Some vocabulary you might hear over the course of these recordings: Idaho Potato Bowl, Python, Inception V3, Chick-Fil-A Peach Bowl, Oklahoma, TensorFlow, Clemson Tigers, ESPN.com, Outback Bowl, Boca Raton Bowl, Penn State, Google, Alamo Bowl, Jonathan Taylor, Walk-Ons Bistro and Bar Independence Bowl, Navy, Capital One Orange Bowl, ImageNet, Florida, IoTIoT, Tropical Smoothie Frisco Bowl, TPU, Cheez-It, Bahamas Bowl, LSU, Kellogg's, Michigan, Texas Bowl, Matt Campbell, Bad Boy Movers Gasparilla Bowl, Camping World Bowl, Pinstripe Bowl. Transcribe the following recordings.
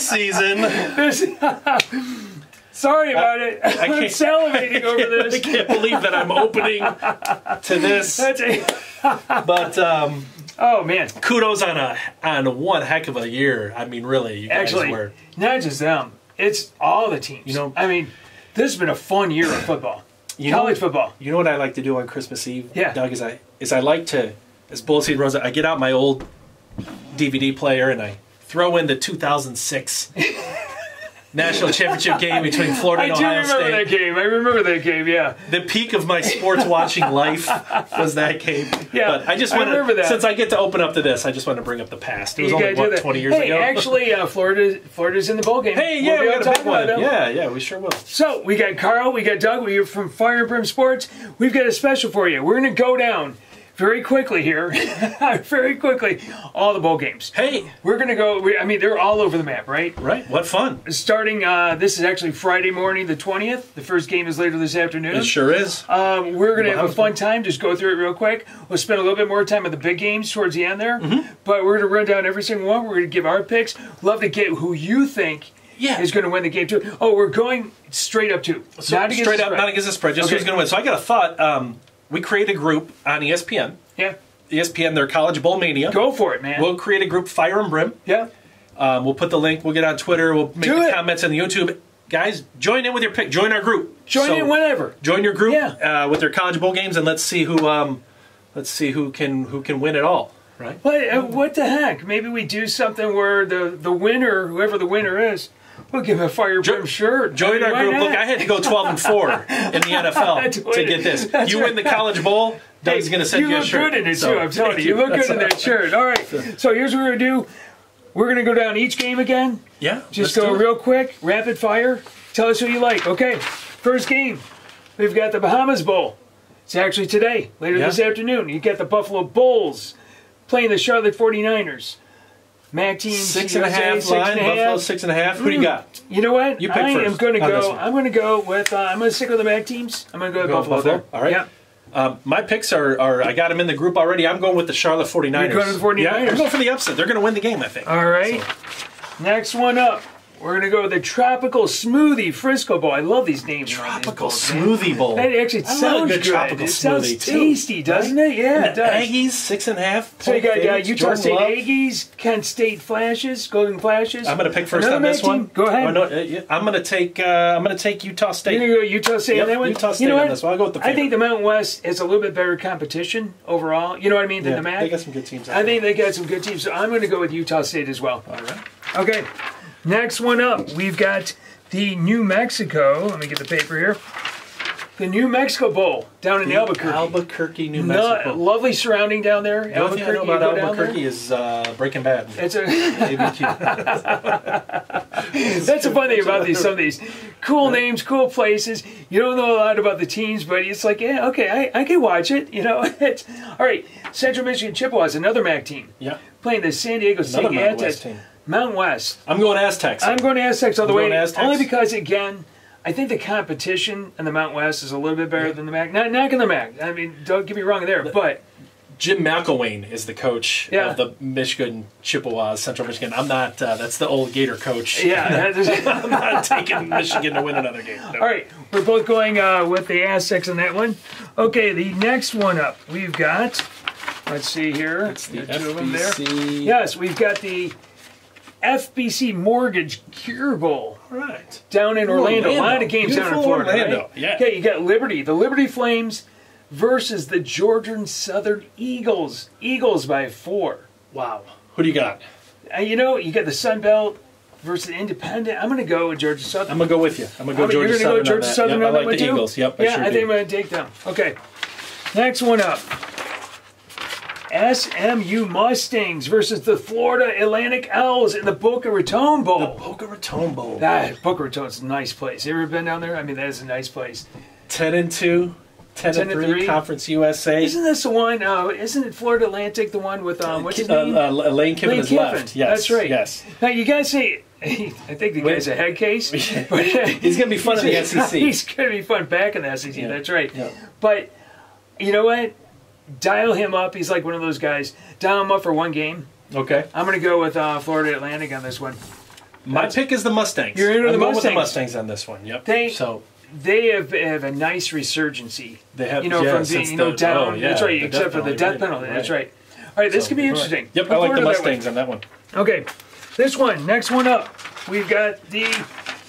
season. Sorry about it. I'm salivating over this. I can't believe that I'm opening to this. But oh man, kudos on one heck of a year. I mean, really, you guys were not just them. It's all the teams. You know, I mean, this has been a fun year of football. College football. You know what I like to do on Christmas Eve, Doug, is I like to, as Bull Seed runs out, I get out my old DVD player and I throw in the 2006 National Championship game between Florida and Ohio State. I do remember that game. I remember that game, yeah. The peak of my sports watching life was that game. Yeah, but I just want to, since I get to open up to this, I just want to bring up the past. It was only, what, 20 years ago? Hey, actually, Florida's in the bowl game. Hey, yeah, we got a big one. Yeah, yeah, we sure will. So, we got Carl, we got Doug, we're from Fire and Brimm Sports. We've got a special for you. We're going to go down very quickly here, very quickly, all the bowl games. Hey, we're gonna go. I mean, they're all over the map, right? Right. What fun! Starting, this is actually Friday morning, the 20th. The first game is later this afternoon. It sure is. We're gonna have a fun time. Just go through it real quick. We'll spend a little bit more time on the big games towards the end there, but we're gonna run down every single one. We're gonna give our picks. Love to get who you think is gonna win the game too. Oh, we're going straight up to not against the spread. Just who's gonna win. So I got a thought. We create a group on ESPN. Yeah. ESPN, their College Bowl Mania. Go for it, man. We'll create a group, Fire and Brimm. Yeah. We'll put the link. We'll get on Twitter. We'll make the comments on the YouTube. Guys, join in with your pick. Join our group. Join in whenever. Join your group with their College Bowl games, and let's see who can win it all. Right. What the heck? Maybe we do something where the winner, whoever the winner is, we'll give him a Fire Brimm shirt. Join our group. Not? Look, I had to go 12-4 in the NFL to get this. That's you win the College Bowl, Doug's going to send you a shirt. You look good in it, too. I'm telling you. You look good in that shirt. All right. So here's what we're going to do. We're going to go down each game again. Yeah. Just go real quick. Rapid fire. Tell us who you like. Okay. First game. We've got the Bahamas Bowl. It's actually today, later this afternoon. You got the Buffalo Bulls playing the Charlotte 49ers. Mac team, 6.5 line, Buffalo 6.5. Who do you got? You know what? You pick first. I'm going to go with. I'm going to stick with the Mac teams. I'm going to go with Buffalo. All right. Yeah. My picks are. I got them in the group already. I'm going with the Charlotte 49ers. You're going with the 49ers. Yeah, I'm going for the upset. They're going to win the game, I think. All right. So. Next one up. We're going to go with the Tropical Smoothie Frisco Bowl. I love these names. Tropical Smoothie Bowl. That actually sounds good. Tropical Smoothie sounds tasty, doesn't it? Yeah, it does. Aggies, 6.5. So you got Utah State Aggies, Kent State Flashes, Golden Flashes. I'm going to pick first on this one. Go ahead. I'm going to take. I'm going to take Utah State. You're going to go Utah State on that one. Utah State on this one. I'll go with the favorite. I think the Mountain West is a little bit better competition overall. You know what I mean? Than the MAC. They got some good teams. I think they got some good teams. So I'm going to go with Utah State as well. All right. Okay. Next one up, we've got the New Mexico. Let me get the paper here. The New Mexico Bowl down in Albuquerque. Albuquerque, New Mexico. Lovely surrounding down there. The only thing I know about Albuquerque is Breaking Bad. It's a That's the fun thing about some of these. Cool names, cool places. You don't know a lot about the teams, but it's like, yeah, okay, I can watch it. You know, it's all right. Central Michigan Chippewas, another MAC team. Yeah, playing the San Diego State Aztecs. Mountain West. I'm going Aztecs. I'm going Aztecs all the way. Only because, again, I think the competition in the Mountain West is a little bit better than the MAC. Not knocking the MAC. I mean, don't get me wrong there, but Jim McElwain is the coach of the Michigan Chippewas, Central Michigan. I'm not. That's the old Gator coach. Yeah, I'm not taking Michigan to win another game. No. All right, we're both going with the Aztecs on that one. Okay, the next one up, we've got. Let's see here. It's the two of them there. Yes, we've got the FBC Mortgage Cure Bowl. All right. Down in Orlando. A lot of games down in Florida. Right? Yeah. Okay, you got Liberty. The Liberty Flames versus the Georgia Southern Eagles. Eagles by 4. Wow. Who do you got? You know, you got the Sun Belt versus Independent. I'm going to go with Georgia Southern. I'm going to go with you. I'm going to go Georgia Southern. You're going to go Georgia Southern on that one too? I like the Eagles. Yep, I sure do. I think I'm going to take them. Okay. Next one up. SMU Mustangs versus the Florida Atlantic Owls in the Boca Raton Bowl. The Boca Raton Bowl. That Boca Raton's a nice place. You ever been down there? I mean, that is a nice place. 10-2, 10-3, Conference USA. Isn't this the one? Isn't it Florida Atlantic the one with what's his name? Lane Kiffin is left. Yes, that's right. Yes. Now you guys see. I think the guy's a head case. But he's gonna be fun in the SEC. He's gonna be fun back in the SEC. Yeah. That's right. Yeah. But you know what? Dial him up. He's like one of those guys. Dial him up for one game. Okay. I'm going to go with Florida Atlantic on this one. My pick is the Mustangs. You're in with the Mustangs on this one. Yep. They have a nice resurgence. They have, from being down. That's right. Except for the death penalty. Right. That's right. All right, this could be interesting. Right. Yep, I like the Mustangs on that one. Okay, this one, next one up, we've got the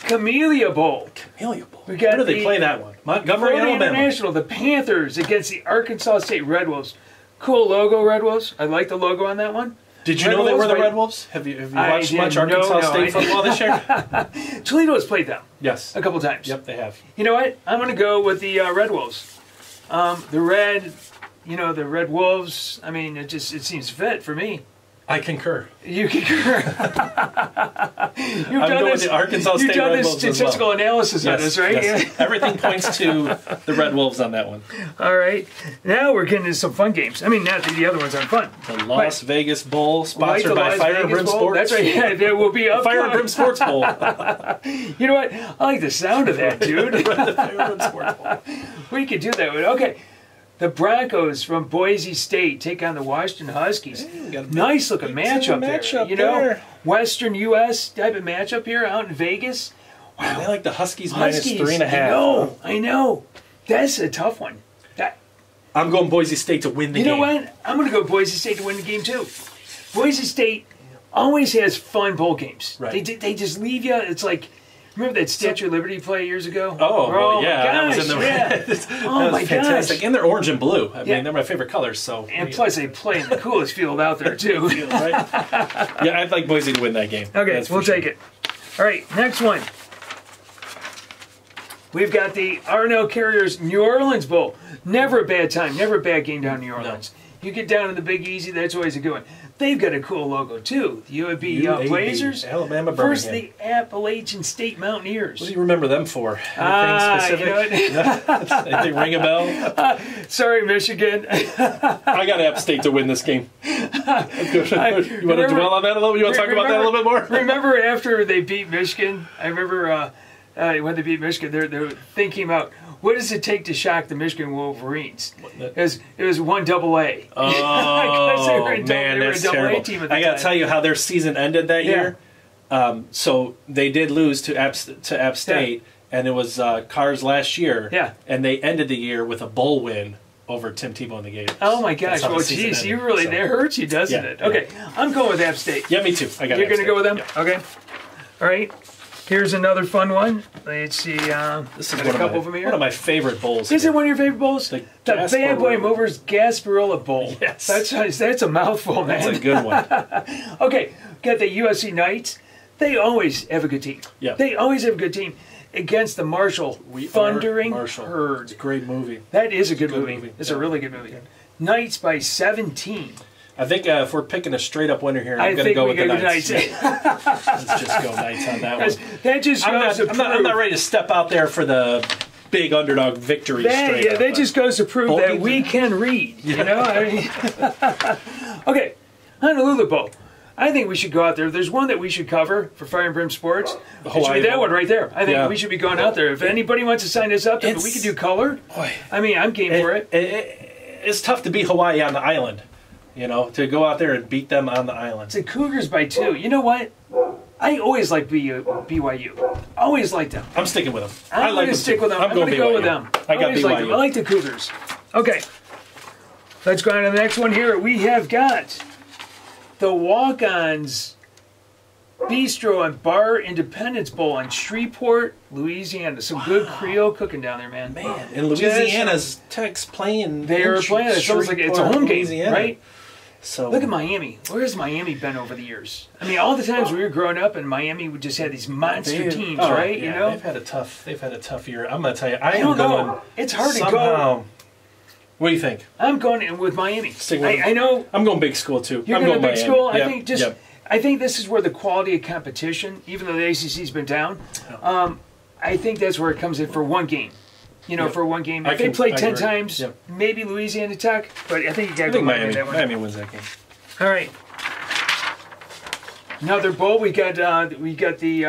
Camellia Bowl. Camellia Bowl. We got Where do they play that one? Montgomery, Alabama. International. The Panthers against the Arkansas State Red Wolves. Cool logo, Red Wolves. I like the logo on that one. Did you know they were the Red Wolves? Have you watched much Arkansas State football this year? Toledo's played them. Yes. A couple times. Yep, they have. You know what? I'm going to go with the Red Wolves. The Red Wolves. I mean, it seems fit for me. I concur. You concur. You've done this statistical analysis on this, right? Yes. Everything points to the Red Wolves on that one. All right. Now we're getting into some fun games. I mean, not that the other ones aren't fun. The Las Vegas Bowl, sponsored by Fire and Brimm Sports. That's right. Yeah, there will be a Fire and Brimm Sports Bowl. You know what? I like the sound of that, dude. The Fire and Brimm Sports Bowl. We could do that. Okay. The Broncos from Boise State take on the Washington Huskies. Hey, nice looking matchup there. You know, Western U.S. type of matchup here out in Vegas. Wow, they like the Huskies -3.5. I know. That's a tough one. I'm going Boise State to win the game. You know what? I'm going to go Boise State to win the game too. Boise State always has fun bowl games. Right. They just leave you. It's like. Remember that Statue of Liberty play years ago? Oh my gosh, that was fantastic. And they're orange and blue. I mean, they're my favorite colors. So plus, they play in the coolest field out there too. Right? Yeah, I'd like Boise to win that game. Okay, we'll take it. All right, next one. We've got the Arnold Carriers New Orleans Bowl. Never a bad time. Never a bad game down in New Orleans. No. You get down to the Big Easy, that's always a good one. They've got a cool logo, too. The UAB Blazers. Alabama, Birmingham. First, the Appalachian State Mountaineers. What do you remember them for? Anything specific? You know anything ring a bell? Sorry, Michigan. I got App State to win this game. You want to dwell on that a little? You want to talk about that a little bit more? Remember after they beat Michigan? I remember when they beat Michigan, their thing came out. What does it take to shock the Michigan Wolverines? It was 1AA. Oh, man, that's terrible. I got to tell you how their season ended that year. So they did lose to App State, and it was Cars last year. Yeah. And they ended the year with a bowl win over Tim Tebow in the Gators. Oh, my gosh. Well, geez, you really, that hurts you, doesn't it? Okay, I'm going with App State. Yeah, me too. I got You're going to go with them? Yeah. Okay. All right. Here's another fun one. Let's see. This is one of my favorite bowls. Is it one of your favorite bowls? The Bad Boy Movers Gasparilla Bowl. Yes. That's a mouthful, man. That's a good one. Okay. Got the USC Knights. They always have a good team. Yeah. They always have a good team against the Marshall Thundering Herd. It's a great movie. That is a good movie. It's a really good movie. Knights by 17. I think if we're picking a straight-up winner here, I'm going to go with the Knights. Let's just go Knights on that one. I'm not ready to step out there for the big underdog victory straight up. That just goes to prove that we can read, you know? Okay, Honolulu Bowl. I think we should go out there. There's one that we should cover for Fire and Brimm Sports. It should be that one right there. I think we should be going out there. If anybody wants to sign us up, we could do color. I mean, I'm game for it. It's tough to beat Hawaii on the island. You know, to go out there and beat them on the island. It's the Cougars by 2. You know what? I always like BYU. Always like them. I'm sticking with them. I like to stick with them. I'm going to go with them. I got BYU. I like the Cougars. Okay. Let's go on to the next one here. We have got the Walk-Ons Bistro and Bar Independence Bowl in Shreveport, Louisiana. Some good Creole cooking down there, man. Man, and Louisiana's Tech's playing. They are playing. It sounds like it's a home game, right? So look at Miami. Where has Miami been over the years? I mean, all the times we were growing up in Miami, we just had these monster teams, right? Yeah, you know, they've had a tough year. I'm gonna tell you, I don't know. It's hard to go. What do you think? I'm going in with Miami. I know. I'm going big school too. You're going to big school. Yep, I think just. Yep. I think this is where the quality of competition, even though the ACC's been down, I think that's where it comes in for one game. You know, for one game. If they play 10 times, maybe Louisiana Tech, but I think you got to go Miami. That one. Miami wins that game. All right. Another bowl. We got the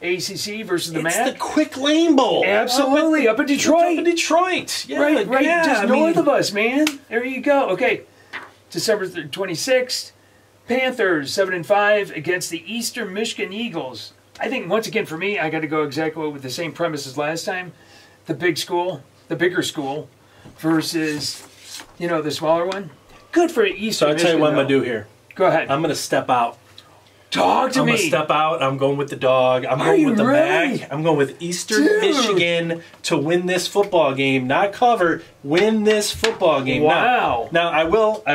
ACC versus the MAC. It's the Quick Lane Bowl. Absolutely, up in Detroit. Yeah, right. Yeah, just north of us, man. There you go. Okay, December 26th. Panthers 7-5 against the Eastern Michigan Eagles. I think once again for me, I got to go exactly with the same premise as last time. The big school, the bigger school versus, you know, the smaller one. Good for Eastern. So I'll tell you what I'm going to do here. Go ahead. I'm going to step out. Talk to me. I'm going to step out. I'm going with the dog. I'm going with the Mac. I'm going with Eastern Michigan to win this football game. Not cover. Win this football game. Wow. Now, I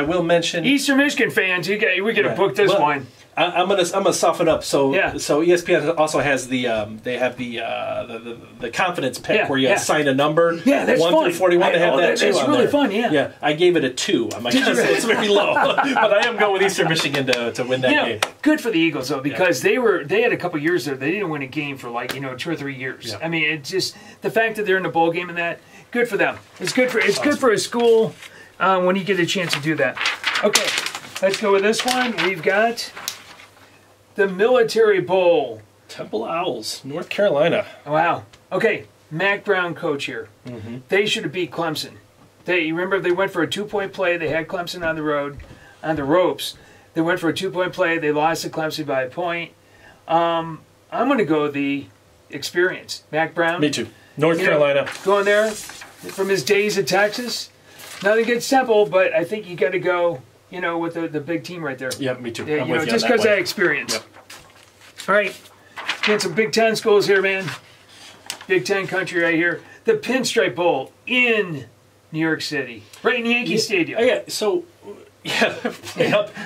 will mention. Eastern Michigan fans, we could have booked this one. I'm gonna soften up. So yeah. So ESPN also has the they have the confidence pick where you assign a number. Yeah, that's 1 through 41. They have that too. It's really fun. Yeah. Yeah. I gave it a 2. I'm like, it's very low, but I am going with Eastern Michigan to win that game. Good for the Eagles though, because they had a couple years there. They didn't win a game for like 2 or 3 years. Yeah. I mean, it's just the fact that they're in a bowl game and that. Good for them. It's good for good for a school when you get a chance to do that. Okay, let's go with this one. We've got. The Military Bowl. Temple Owls, North Carolina. Wow. Okay, Mac Brown coach here. Mm-hmm. They should have beat Clemson. You remember they went for a 2-point play. They had Clemson on the road, on the ropes. They went for a 2-point play. They lost to Clemson by a point. I'm going to go the experience. Mac Brown. Me too. North Carolina. Going there from his days at Texas. Nothing against Temple, but I think you got to go. You know, with the big team right there. Yeah, me too. Yeah, just because I experience. Yep. All right, got some Big Ten schools here, man. Big Ten country right here. The Pinstripe Bowl in New York City, right in Yankee Stadium. Oh, yeah. So,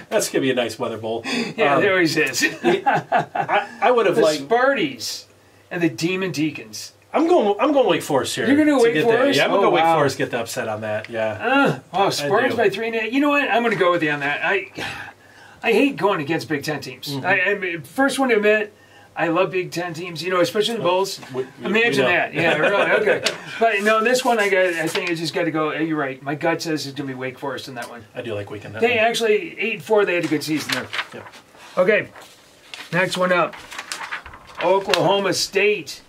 that's gonna be a nice weather bowl. Yeah, there always is. I would have liked the Sparties and the Demon Deacons. I'm going Wake Forest here. You're going to Wake Forest? Yeah, I'm going to Wake Forest, get the upset on that. Yeah. Spartans by 3.5. You know what? I'm going to go with you on that. I hate going against Big Ten teams. Mm-hmm. I first one to admit, I love Big Ten teams, especially the Bulls. Imagine that. Yeah, really. Okay. But no, this one, I think I just got to go. You're right. My gut says it's going to be Wake Forest in that one. I do like Wake in that one. Actually, 8-4, they had a good season there. Yeah. Okay. Next one up. Oklahoma State.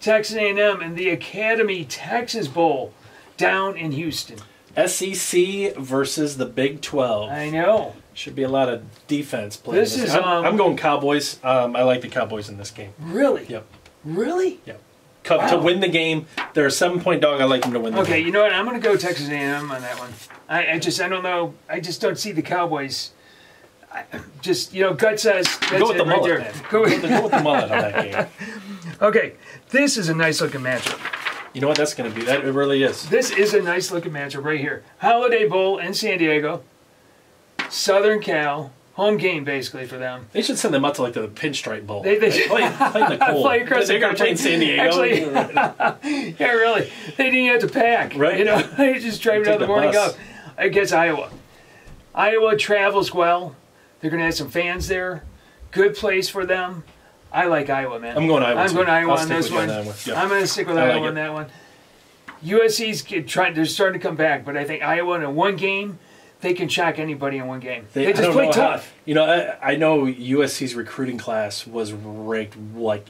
Texas A&M and the Academy Texas Bowl down in Houston. SEC versus the Big 12. I know. Should be a lot of defense playing. This is I'm going Cowboys. I like the Cowboys in this game. Really? Yep. Really? Yep. To win the game, they're a 7-point dog. I like them to win the game. Okay, you know what? I'm going to go Texas A&M on that one. I don't know. I just don't see the Cowboys. Gut says. Go with the mullet. Go with the mullet on that game. Okay, this is a nice-looking matchup. You know what that's going to be? It really is. This is a nice-looking matchup right here. Holiday Bowl in San Diego. Southern Cal. Home game, basically, for them. They should send them out to, the Pinstripe Bowl. They play in the cold. Play across the country. They're going to play in San Diego. Actually, yeah, really. They didn't have to pack. Right. They just drive out the morning up against Iowa. Iowa travels well. They're going to have some fans there. Good place for them. I like Iowa, man. I'm going Iowa. I'm going Iowa on this one. I'm going to stick with Iowa on that one. USC's they're starting to come back, but I think Iowa in one game, they can shock anybody in one game. They just play tough. I know USC's recruiting class was ranked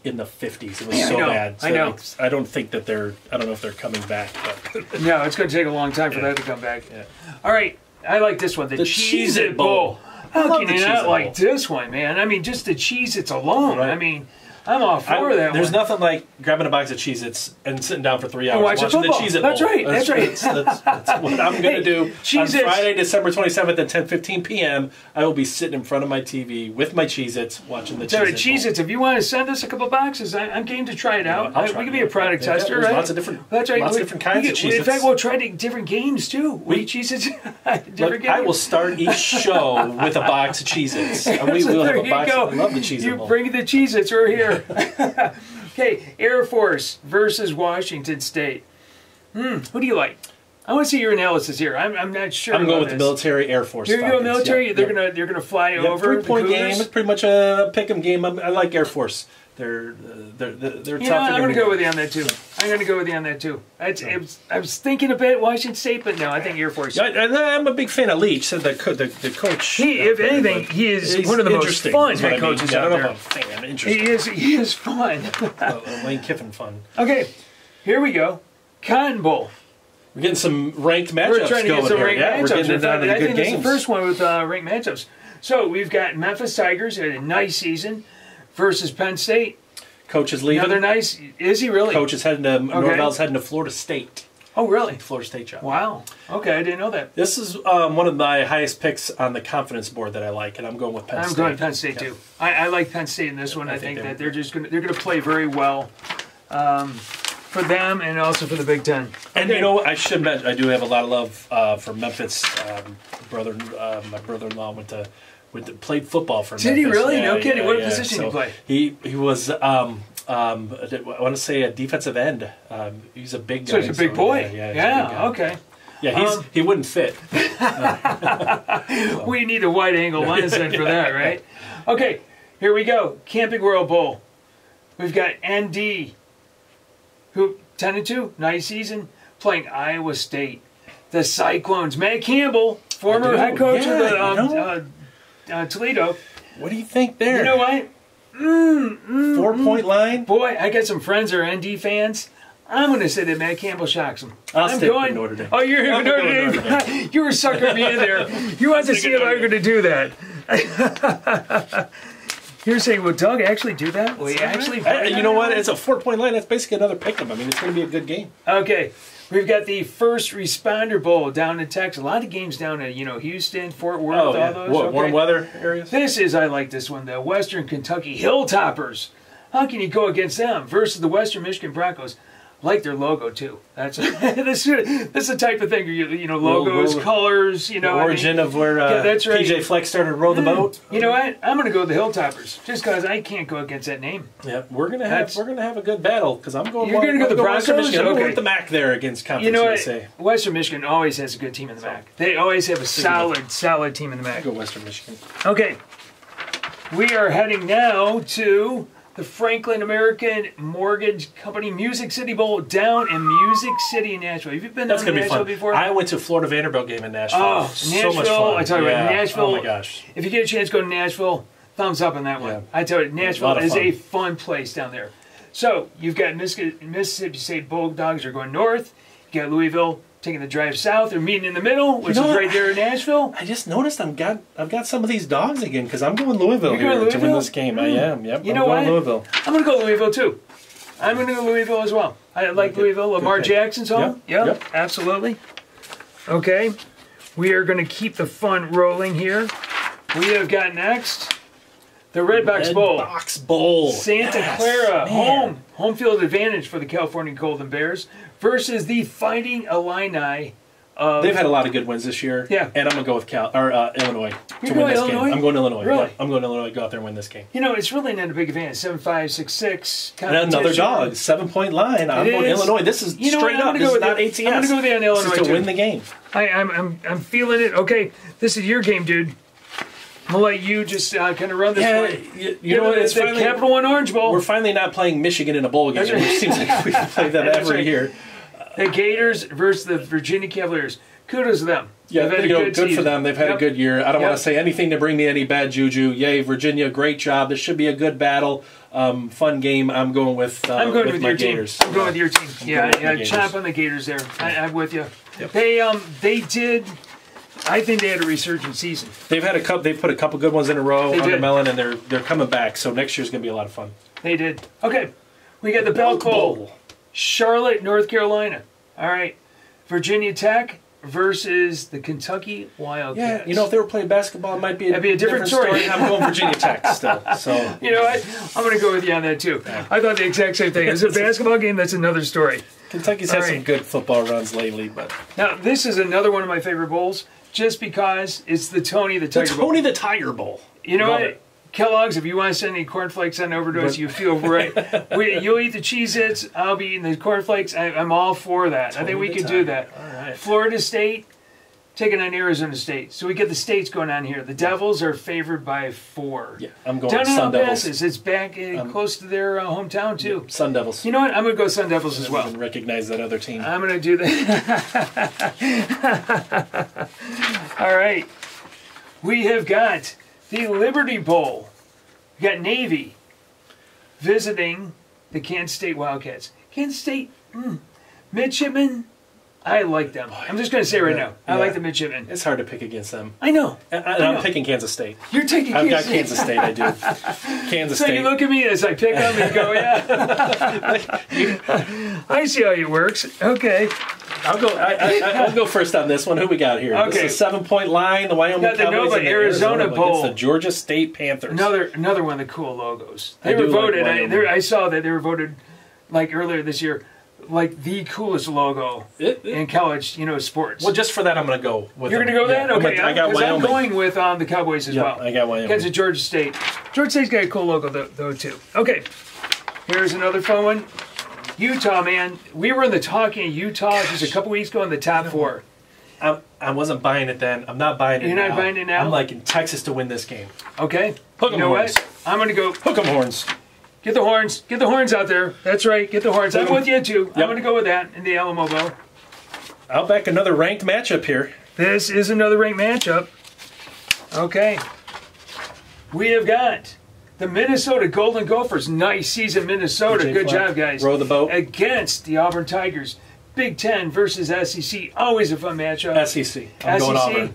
in the 50s. It was so bad. I know. I don't think that I don't know if they're coming back. But. No, it's going to take a long time for that to come back. Yeah. All right. I like this one. The Cheez-It Bowl. How can you not like this one, man? I mean, just the Cheez-Its alone. Right. I mean, I'm all for that one. There's nothing like grabbing a box of Cheez-Its and sitting down for 3 hours and watching the Cheez-It Bowl. That's right. That's what I'm going to do. On Friday, December 27th at 10:15 p.m., I will be sitting in front of my TV with my Cheez-Its watching the Cheez-Its. If you want to send us a couple boxes, I'm game to try it out. We can be a product tester, right? There's lots of different kinds of Cheez-Its. In fact, we'll try different games, too. We Cheez-Its different games. I will start each show with a box of Cheez-Its. We will have a box. I love the Cheez-It Bowl. You bring the Cheez-Its right here. Okay, Air Force versus Washington State. Who do you like? I want to see your analysis here. I'm not sure. I'm going with the military Air Force. You're going to go military. They're gonna fly over. 3-point game. It's pretty much a pick'em game. I like Air Force. They're tough. I'm going to go with you on that too. I was thinking about Washington State, but no, I think Air Force. I'm a big fan of Leach. So the coach. If anything, he is one of the most fun head coaches out there. I'm interested. He is fun. Lane Kiffin fun. Okay, here we go. Cotton Bowl. We're getting some ranked matchups going. We're trying to get some ranked matchups. We're getting down to the good games. The first one with ranked matchups. So we've got Memphis Tigers had a nice season versus Penn State. Coach is leaving. Another nice. Is he really? Coach is heading to Norvell's heading to Florida State. Oh, really? Florida State job. Wow. Okay, I didn't know that. This is one of my highest picks on the confidence board that I like, and I'm going with Penn State. I'm going with Penn State too. I like Penn State in this one. I think that they're just going to play very well for them and also for the Big Ten. And you know, I should mention I do have a lot of love for Memphis. My brother-in-law went to. Played football for Memphis. Did he really? Yeah, no kidding. What position did he play? He was, I want to say, a defensive end. He's a big guy. So he's a big boy. Yeah, yeah, okay. Yeah, he's, he wouldn't fit. We need a wide-angle lens then for that, right? Okay, here we go. Camping World Bowl. We've got ND, who 10-2, nice season, playing Iowa State. The Cyclones. Matt Campbell, former head coach of the Toledo. What do you think there? You know what? 4-point line. Boy, I got some friends who are ND fans. I'm going to say that Matt Campbell shocks them. I'm going Notre Dame. Oh, you're going Notre Dame. You were sucking me in there. You wanted to see if I were going to do that. You're saying, will Doug actually do that? Will he actually? You know what? It's a 4-point line. That's basically another pick-em. I mean, it's going to be a good game. Okay. We've got the First Responder Bowl down in Texas. A lot of games down in, you know, Houston, Fort Worth, all those. Warm weather areas. This is, I like this one, the Western Kentucky Hilltoppers. How can you go against them versus the Western Michigan Broncos? Like their logo, too. That's this is the type of thing, you know, logos, colors, you know. The origin of where PJ Fleck started to row the boat. You know what? I'm going to go with the Hilltoppers, just because I can't go against that name. Yep, we're gonna have a good battle, because I'm going. You're going to go the Broncos? Michigan. Okay. I'm going with the MAC there against Conference USA. Western Michigan always has a good team in the MAC. They always have a solid team in the MAC. Go Western Michigan. Okay, we are heading now to the Franklin American Mortgage Company Music City Bowl down in Music City, Nashville. Have you been down to Nashville before? I went to a Florida Vanderbilt game in Nashville. Oh, Nashville! So much fun. I tell you what, Nashville. Oh my gosh! If you get a chance, go to Nashville. Thumbs up on that one. Yeah. I tell you, Nashville is a fun place down there. So you've got Mississippi State Bulldogs are going north. You got Louisville taking the drive south. They're meeting in the middle, which is right there in Nashville. I just noticed I've got some of these dogs again, because I'm going Louisville to win this game. I am. Yep. You know what? Louisville. I'm going to go Louisville too. I'm going to go Louisville as well. I like Louisville. Lamar Jackson's home. Yep. Absolutely. Okay. We are going to keep the fun rolling here. We have got next the Red Box Bowl. Santa Clara home field advantage for the California Golden Bears versus the Fighting Illini. They've had a lot of good wins this year. Yeah, and I'm gonna go with Illinois to win this game. I'm going to Illinois. Really? Yeah, I'm going to Illinois. Go out there and win this game. You know, it's really not a big advantage. 7-5, 6-6. And another dog, 7-point line. I'm going to Illinois. This is straight up. This is not ATS. I'm gonna go with the Illinois to win the game. I'm feeling it. Okay, this is your game, dude. I'm gonna let you just kind of run this way. You know what? It's the Capital One Orange Bowl. We're finally not playing Michigan in a bowl game, which seems like we play them every year. The Gators versus the Virginia Cavaliers. Kudos to them. Yeah, good for them. They've had a good year. I don't want to say anything to bring me any bad juju. Yay, Virginia! Great job. This should be a good battle. Fun game. I'm going with. I'm going with your Gators. I'm going with your team. Yeah. Chop on the Gators there. I'm with you. Yep. They did. I think they had a resurgent season. They've had a couple. They've put a couple good ones in a row on the melon, and they're coming back. So next year's gonna be a lot of fun. They did. Okay, we got the Belk Bowl, Charlotte, North Carolina. All right, Virginia Tech versus the Kentucky Wildcats. Yeah, you know, if they were playing basketball, it might be a different story. I'm going Virginia Tech still. So you know what? I'm gonna go with you on that too. I thought the exact same thing. It's a basketball game. That's another story. Kentucky's had some good football runs lately, but now this is another one of my favorite bowls. Just because it's the Tony the Tiger Bowl. The Tony the Tiger Bowl. You know what? Kellogg's, if you want to send any cornflakes on over to us, you feel right. You'll eat the Cheez-Its. I'll be eating the cornflakes. I'm all for that. Tony I think we could do that. All right. Florida State taking on Arizona State. So we get the states going on here. The Devils are favored by 4. Yeah, I'm going Sun Devils. It's back close to their hometown, too. Yeah, Sun Devils. You know what? I'm going to go Sun Devils as well. I didn't recognize that other team. I'm going to do that. All right. We have got the Liberty Bowl. We've got Navy visiting the Kansas State Wildcats. Kansas State, midshipmen. I like them. I'm just going to say right now, I like the Midshipmen. It's hard to pick against them. I know. I'm picking Kansas State. You're taking Kansas State. I've got Kansas State, I do. Kansas State. So you look at me as I pick them and go, yeah. I see how it works. Okay. I'll go first on this one. Who we got here? Okay. This is a 7-point line. The Wyoming Cowboys and the Arizona Bowl. It's the Georgia State Panthers. Another one of the cool logos. They were voted. I saw that they were voted like earlier this year, like the coolest logo in college, sports. Well, just for that, I'm going to go with You're going to go that? Okay. I got Wyoming. I'm going with the Cowboys as well. I got Wyoming. Because of Georgia State. Georgia State's got a cool logo, though, too. Okay. Here's another fun one. Utah, man. We were in the talking Utah just a couple weeks ago in the top four. I wasn't buying it then. I'm not buying it now. You're not buying it now? I'm liking Texas to win this game. Okay. Hook 'em horns. What? I'm going to go. Hook 'em horns. Get the horns. Get the horns out there. That's right. Get the horns. I'm with you, too. Yep. I'm going to go with that in the Alamo Bowl. I'll back another ranked matchup here. This is another ranked matchup. Okay. We have got the Minnesota Golden Gophers. Nice season, Minnesota. Good job, guys. Row the boat. Against the Auburn Tigers. Big Ten versus SEC. Always a fun matchup. SEC. I'm going Auburn.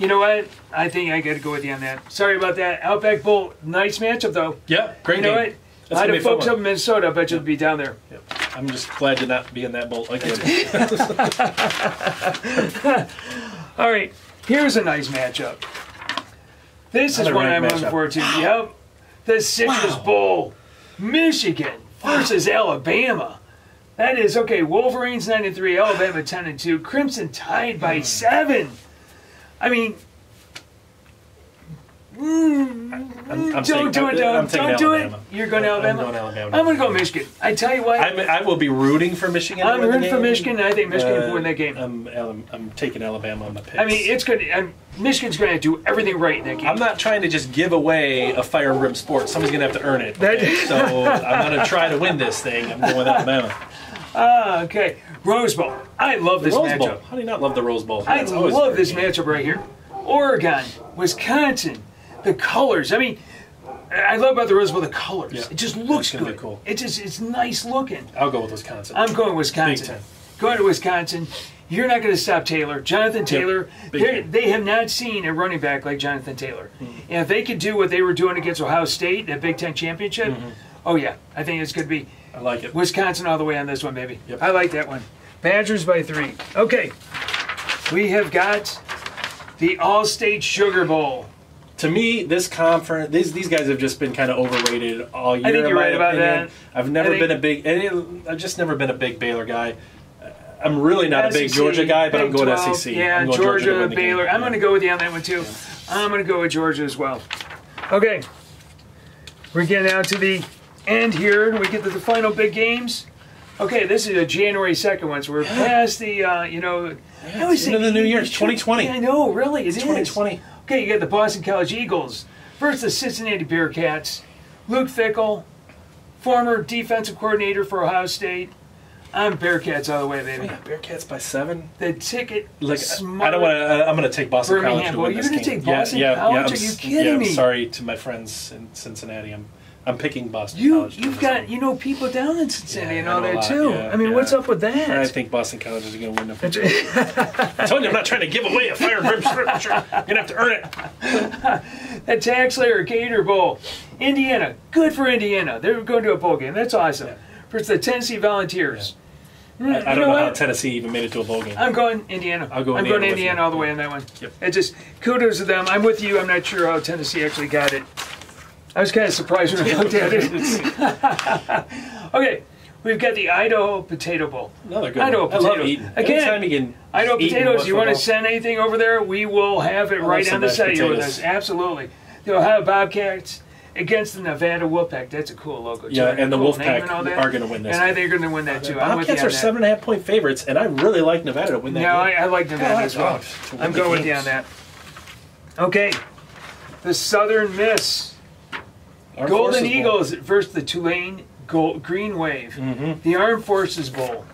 You know what? I think I got to go with you on that. Sorry about that. Outback Bowl. Nice matchup, though. Yeah, great game. You know what? A lot of folks up in Minnesota, I bet you'll be down there. Yep. I'm just glad to not be in that bowl again. All right, here's a nice matchup. This is one I'm looking forward to. Yep, the Citrus Bowl, Michigan versus Alabama. That is okay. Wolverines 9-3, Alabama 10-2, Crimson Tide by 7. I mean. Don't do it, Don. Don't do it. You're going to Alabama? I'm going to Alabama. I'm going to go Michigan. I tell you what. I will be rooting for Michigan. I'm rooting for Michigan, and I think Michigan will win that game. I'm taking Alabama on my picks. I mean, it's going to, Michigan's going to do everything right in that game. I'm not trying to just give away a Fire and Brimm Sports. Somebody's going to have to earn it. Okay? So I'm going to try to win this thing. I'm going with Alabama. Okay. Rose Bowl. I love this matchup. Bowl. How do you not love the Rose Bowl? I love this matchup right here. Oregon, Wisconsin, the colors. I mean, I love about the Rose Bowl the colors. Yeah. It just looks good. Cool. It's nice looking. I'll go with Wisconsin. I'm going Wisconsin. Big Ten. Going to Wisconsin. You're not going to stop Taylor. Jonathan Taylor. Yep. They have not seen a running back like Jonathan Taylor. Mm-hmm. And if they could do what they were doing against Ohio State, that Big Ten championship, oh yeah, I think it's going to be. I like it. Wisconsin all the way on this one, baby. Yep. I like that one. Badgers by 3. Okay, we have got the All-State Sugar Bowl. To me, this conference, these guys have just been kind of overrated all year. I think you're right about that. I've never been a big, I've just never been a big Baylor guy. I'm really not a big Georgia guy, but I'm going to SEC. Yeah, Georgia, Baylor. I'm going to go with you on that one too. I'm going to go with Georgia as well. Okay, we're getting out to the end here. We get to the final big games. Okay, this is a January 2nd one, so we're past the, I always think the new year. It's 2020. I know, really, it's 2020. Okay, you got the Boston College Eagles versus the Cincinnati Bearcats. Luke Fickell, former defensive coordinator for Ohio State. I'm Bearcats all the way, baby. Wait, Bearcats by 7. The ticket. Like, I don't want to. I'm going to take Boston College to win this game. You're going to take Boston College? Are you kidding me? I'm sorry to my friends in Cincinnati. I'm picking Boston College. You've got, people down in Cincinnati and all that, too. Yeah, I mean, what's up with that? I think Boston College is going to win the future. I told you, I'm not trying to give away a Fire and Brimm scripture. You're going to have to earn it. The Taxslayer Gator Bowl. Indiana. Good for Indiana. They're going to a bowl game. That's awesome. Yeah. First, the Tennessee Volunteers. Yeah. I don't know how Tennessee even made it to a bowl game. I'm going Indiana. I'm going Indiana all the way on that one. Yep. And just kudos to them. I'm with you. I'm not sure how Tennessee actually got it. I was kind of surprised when I looked at it. Okay, we've got the Idaho Potato Bowl. Another good Idaho one. Potato. I love eating. Again, Idaho potatoes, you want to send anything over there, we will have it right on the side here with us. Absolutely. The Ohio Bobcats against the Nevada Wolfpack. That's a cool logo. Yeah, and the Wolfpack are going to win this. And I think they're going to win that, too. Bobcats are 7.5-point favorites, and I really like Nevada to win that game. I like Nevada as well. I'm going with you on that. Okay, the Southern Miss. Armed Golden Forces Eagles Bowl. Versus the Tulane Green Wave. The Armed Forces Bowl.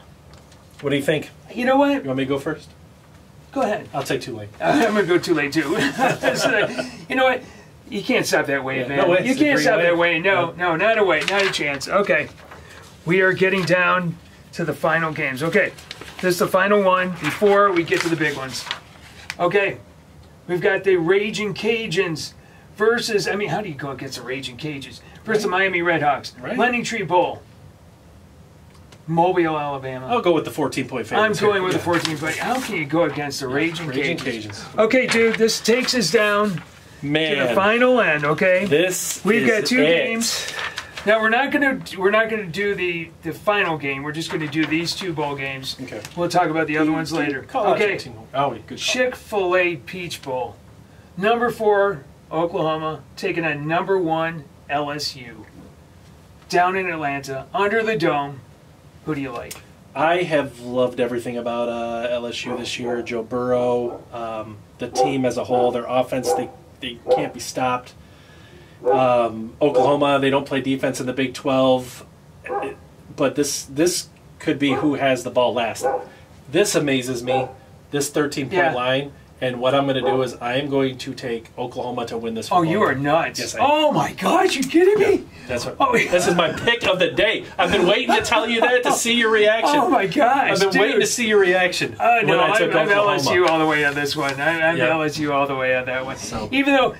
What do you think? You know what? You want me to go first? Go ahead. I'll take Tulane. I'm going to go Tulane, too. You know what? You can't stop that wave, man. No way. You can't stop that wave. No, not a way. Not a chance. Okay. We are getting down to the final games. Okay, this is the final one before we get to the big ones. Okay, we've got the Raging Cajuns versus, I mean, how do you go against the Raging Cajuns? Versus the Miami Redhawks. Right. Lending Tree Bowl. Mobile, Alabama. I'll go with the 14-point favorite. I'm going with the 14-point. How can you go against the Raging Cajuns? Okay, dude, this takes us down to the final end. Okay, we've got two games. Now we're not gonna do the final game. We're just gonna do these two bowl games. Okay. We'll talk about the other ones later. Okay. Chick-fil-A Peach Bowl. Number 4 Oklahoma taking on number 1 LSU. Down in Atlanta, under the dome. Who do you like? I have loved everything about LSU this year. Joe Burrow, the team as a whole, their offense, they can't be stopped. Oklahoma, they don't play defense in the Big 12, but this could be who has the ball last. This amazes me, this 13-point line, and what I'm going to do is I am going to take Oklahoma to win this football game. Oh, you are nuts. Yes, I am. Oh, my gosh, you kidding me? Yeah, that's what, this is my pick of the day. I've been waiting to tell you that to see your reaction. Oh, my gosh, I've been waiting to see your reaction. No, I'm LSU all the way on this one. I'm LSU all the way on that one. So. Even though...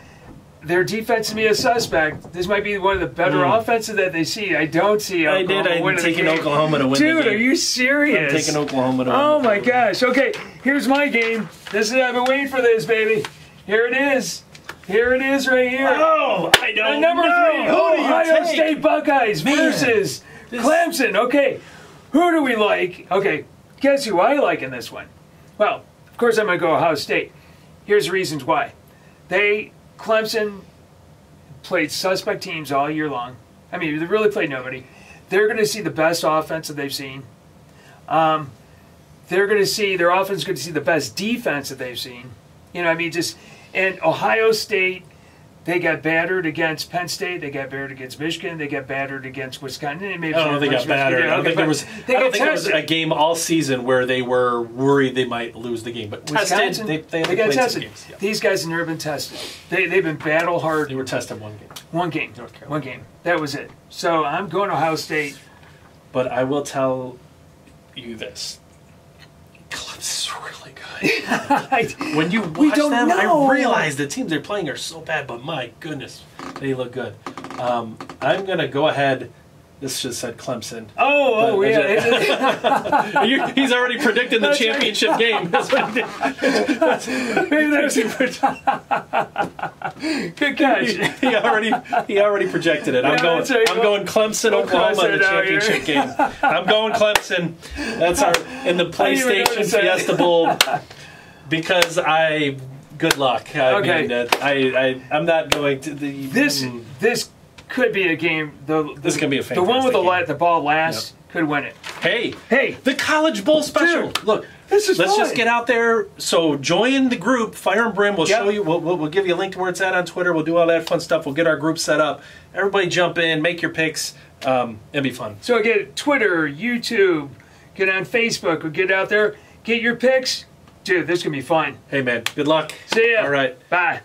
their defense to be a suspect. This might be one of the better offenses that they see. I don't see Oklahoma winning the game. Dude, are you serious? I'm taking Oklahoma to win. Oh, my gosh. Okay, here's my game. This is, I've been waiting for this, baby. Here it is. Here it is right here. Oh, I don't know. Number 3, Ohio State Buckeyes versus Clemson. Okay, who do we like? Okay, guess who I like in this one? Well, of course I'm going to go Ohio State. Here's the reasons why. Clemson played suspect teams all year long. I mean, they really played nobody. They're going to see the best offense that they've seen. They're going to see, their offense is going to see the best defense that they've seen. You know, I mean, just, and Ohio State, they got battered against Penn State. They got battered against Michigan. They got battered against Wisconsin. I don't think they got battered. Yeah, I don't think there was a game all season where they were worried they might lose the game. But Wisconsin, they got tested. Yeah. These guys have never been tested. They've been battle hard. They were tested one game. One game. That was it. So I'm going to Ohio State. But I will tell you this. Clemson's really good. When you watch them, I realize the teams they're playing are so bad, but my goodness, they look good. I'm going to go ahead. This just said Clemson. Oh, yeah. He's already predicted the championship game. That's what he did. Good catch. He already projected it. I'm going Clemson, Oklahoma in the championship game. I'm going Clemson. That's our in the PlayStation Fiesta Bowl because good luck. I mean, I'm not going to the this. Could be a game. This is gonna be a fantastic game. The one with the ball last could win it. Hey, the College Bowl special. Dude, look, let's just get out there. So join the group. Fire and Brimm will show you. We'll give you a link to where it's at on Twitter. We'll do all that fun stuff. We'll get our group set up. Everybody jump in, make your picks. It'll be fun. So again, Twitter, YouTube, get on Facebook. We'll get out there, get your picks, dude. This is gonna be fun. Hey man, good luck. See ya. All right, bye.